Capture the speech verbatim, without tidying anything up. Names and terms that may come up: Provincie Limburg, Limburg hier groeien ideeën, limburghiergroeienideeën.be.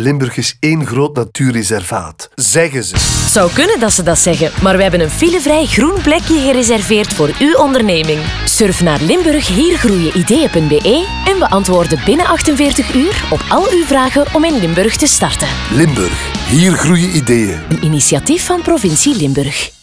Limburg is één groot natuurreservaat, zeggen ze. Het zou kunnen dat ze dat zeggen, maar we hebben een filevrij groen plekje gereserveerd voor uw onderneming. Surf naar limburg hier groeien ideeën punt be en beantwoorden binnen achtenveertig uur op al uw vragen om in Limburg te starten. Limburg, hier groeien ideeën. Een initiatief van Provincie Limburg.